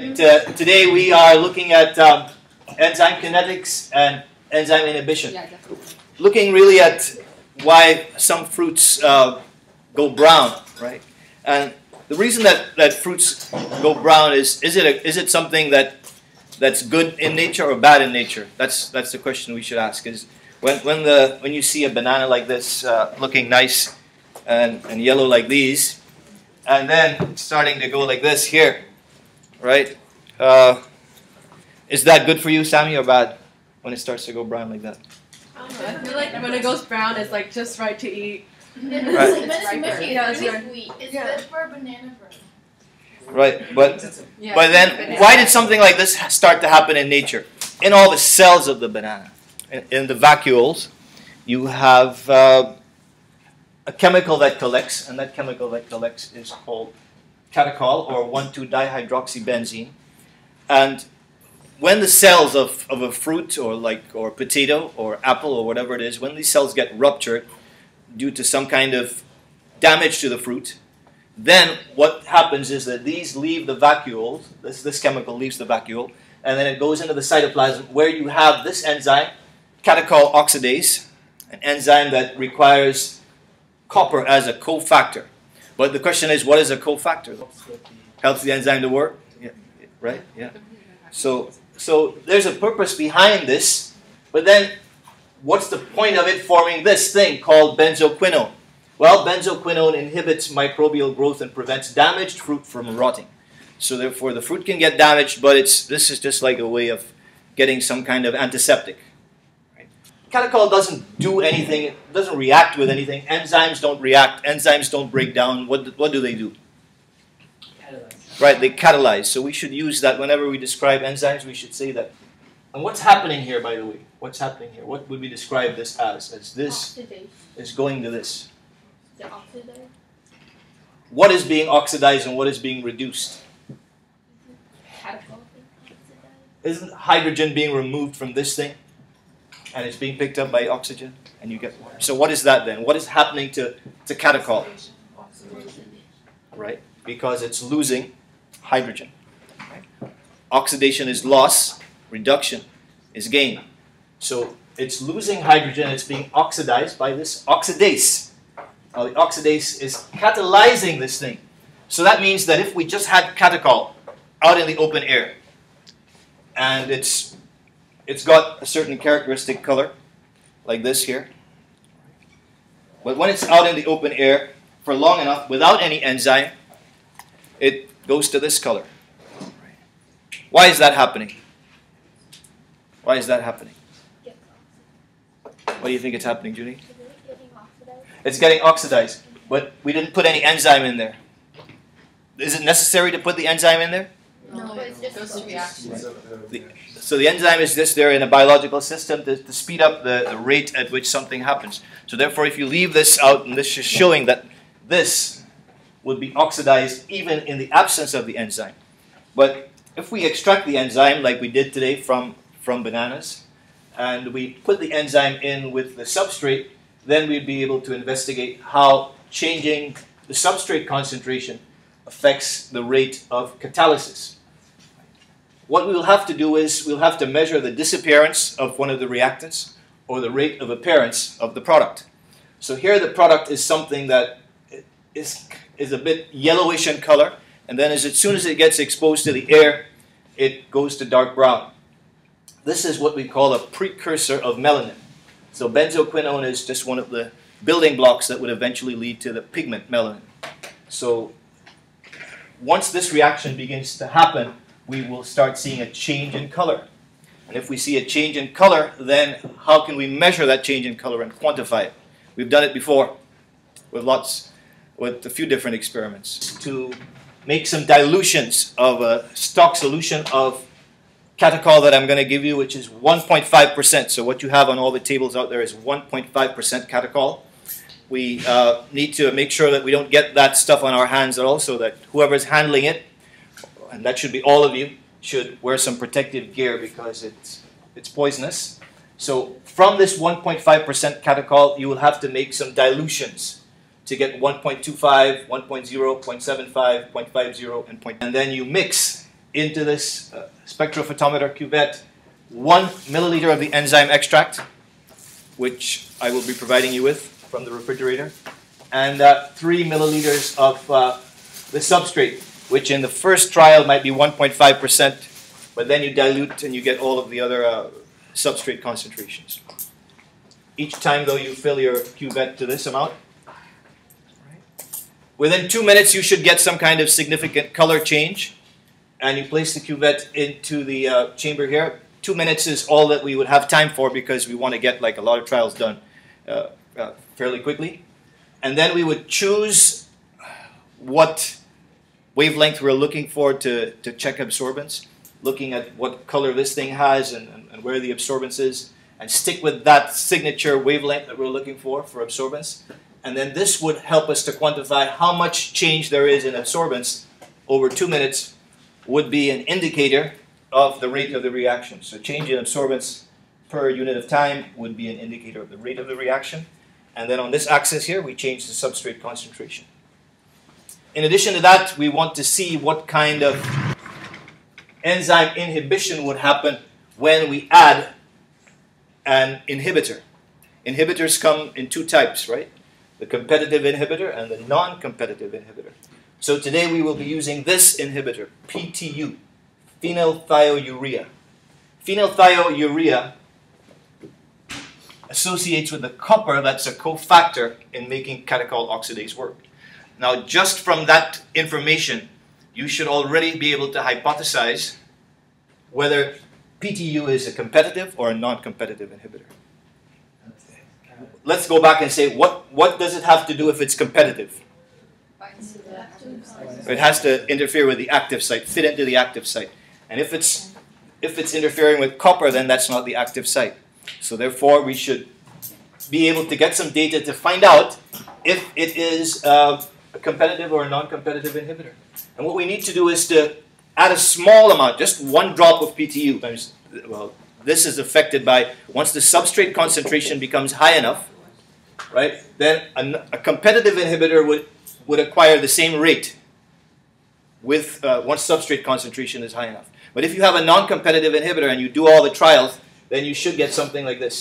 Today we are looking at enzyme kinetics and enzyme inhibition. Looking really at why some fruits go brown, right? And the reason that fruits go brown is it something that's good in nature or bad in nature? That's the question we should ask. Is when you see a banana like this looking nice and yellow like these, and then starting to go like this here. Right? Is that good for you, Sammy, or bad when it starts to go brown like that? I feel like when it goes brown, it's like just right to eat. Right. It's good for a banana bread. Right, but then why did something like this start to happen in nature? In all the cells of the banana, in the vacuoles, you have a chemical that collects, and that chemical that collects is called catechol, or 1,2-dihydroxybenzene, and when the cells of a fruit or potato or apple or whatever it is, when these cells get ruptured due to some kind of damage to the fruit, then what happens is that these leave the vacuole. This chemical leaves the vacuole, and then it goes into the cytoplasm, where you have this enzyme, catechol oxidase, an enzyme that requires copper as a cofactor. But the question is, what is a cofactor? Helps the enzyme to work, yeah. Right? Yeah. So there's a purpose behind this, but then what's the point of it forming this thing called benzoquinone? Well, benzoquinone inhibits microbial growth and prevents damaged fruit from rotting. So therefore, the fruit can get damaged, but this is just like a way of getting some kind of antiseptic. Catechol doesn't do anything, it doesn't react with anything. Enzymes don't react, enzymes don't break down. What do they do? Catalyze. Right, they catalyze. So we should use that whenever we describe enzymes, we should say that. And what's happening here, by the way? What's happening here? What would we describe this as? As this oxidation is going to this. The oxidizer. What is being oxidized and what is being reduced? Catechol being oxidized. Isn't hydrogen being removed from this thing? And it's being picked up by oxygen, and you get. So what is that then? What is happening to catechol? Oxidation. Right, because it's losing hydrogen. Right? Oxidation is loss, reduction is gain. So it's losing hydrogen. It's being oxidized by this oxidase. Now the oxidase is catalyzing this thing. So that means that if we just had catechol out in the open air, and it's got a certain characteristic color, like this here. But when it's out in the open air for long enough, without any enzyme, it goes to this color. Why is that happening? Why is that happening? What do you think it's happening, Judy? It's getting oxidized, but we didn't put any enzyme in there. Is it necessary to put the enzyme in there? No, it's just a reaction. So the enzyme is just there in a biological system to speed up the rate at which something happens. So therefore, if you leave this out, and this is showing that this would be oxidized even in the absence of the enzyme. But if we extract the enzyme like we did today from bananas, and we put the enzyme in with the substrate, then we'd be able to investigate how changing the substrate concentration affects the rate of catalysis. What we'll have to do is we'll have to measure the disappearance of one of the reactants or the rate of appearance of the product. So here the product is something that is a bit yellowish in color, and then as soon as it gets exposed to the air, it goes to dark brown. This is what we call a precursor of melanin. So benzoquinone is just one of the building blocks that would eventually lead to the pigment melanin. So once this reaction begins to happen, we will start seeing a change in color. And if we see a change in color, then how can we measure that change in color and quantify it? We've done it before with a few different experiments. To make some dilutions of a stock solution of catechol that I'm going to give you, which is 1.5%. So what you have on all the tables out there is 1.5% catechol. We need to make sure that we don't get that stuff on our hands at all, so that whoever's handling it, and that should be all of you, should wear some protective gear because it's poisonous. So from this 1.5% catechol, you will have to make some dilutions to get 1.25, 1.0, 0.75, 0.50, and then you mix into this spectrophotometer cuvette 1 milliliter of the enzyme extract, which I will be providing you with from the refrigerator, and 3 milliliters of the substrate, which in the first trial might be 1.5%, but then you dilute and you get all of the other substrate concentrations. Each time, though, you fill your cuvette to this amount. Within 2 minutes, you should get some kind of significant color change. And you place the cuvette into the chamber here. 2 minutes is all that we would have time for because we want to get like a lot of trials done fairly quickly. And then we would choose what wavelength we're looking for to check absorbance, looking at what color this thing has and where the absorbance is, and stick with that signature wavelength that we're looking for absorbance. And then this would help us to quantify how much change there is in absorbance over 2 minutes. Would be an indicator of the rate of the reaction. So change in absorbance per unit of time would be an indicator of the rate of the reaction. And then on this axis here, we change the substrate concentration. In addition to that, we want to see what kind of enzyme inhibition would happen when we add an inhibitor. Inhibitors come in 2 types, right? The competitive inhibitor and the non-competitive inhibitor. So today we will be using this inhibitor, PTU, phenylthiourea. Phenylthiourea associates with the copper that's a cofactor in making catechol oxidase work. Now, just from that information, you should already be able to hypothesize whether PTU is a competitive or a non-competitive inhibitor. Let's go back and say, what does it have to do if it's competitive? It has to interfere with the active site, fit into the active site. And if it's interfering with copper, then that's not the active site. So therefore, we should be able to get some data to find out if it is a competitive or a non-competitive inhibitor. And what we need to do is to add a small amount, just 1 drop of PTU. Well, this is affected by, once the substrate concentration becomes high enough, right, then a competitive inhibitor would acquire the same rate with once substrate concentration is high enough. But if you have a non-competitive inhibitor and you do all the trials, then you should get something like this.